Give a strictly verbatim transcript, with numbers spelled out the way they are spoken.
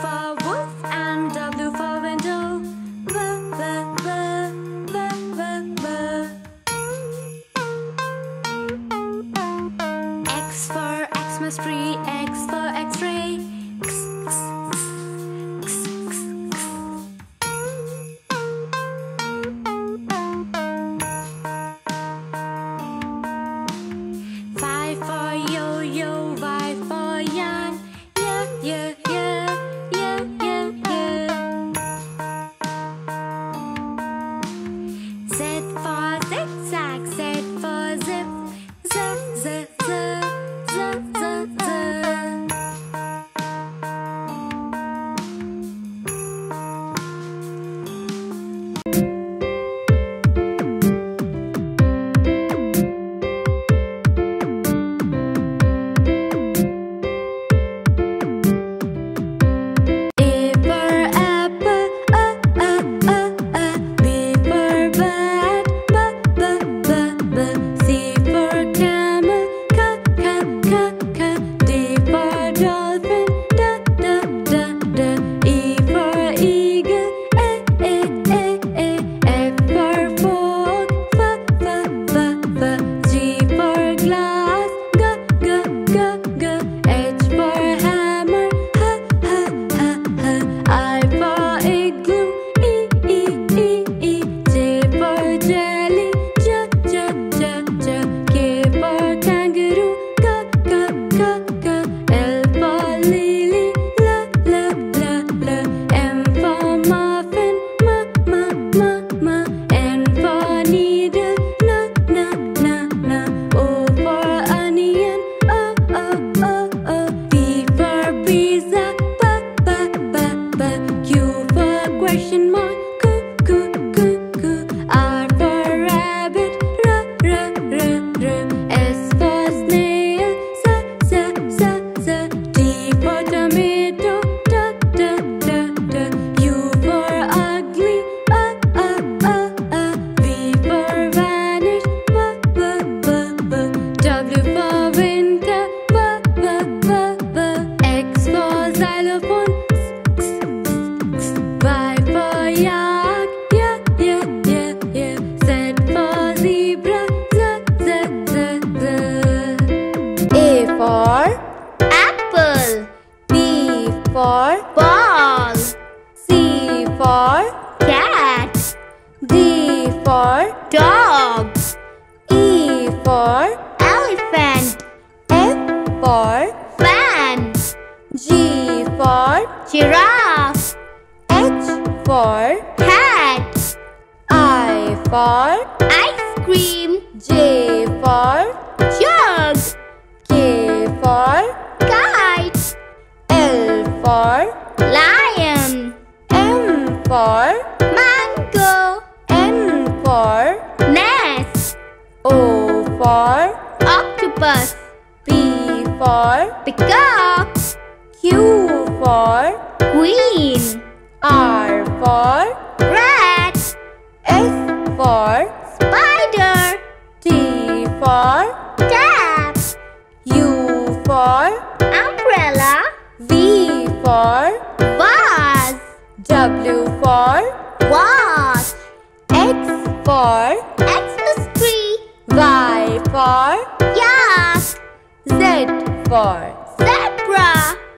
for wolf and W for window. W, W, W, W, W, W. X for Xmas tree, X for X-ray. X, X, X, X, X. Five for yo-yo, Y for yarn. Yeah, yeah. X for Xmas tree, Y for yak, Z for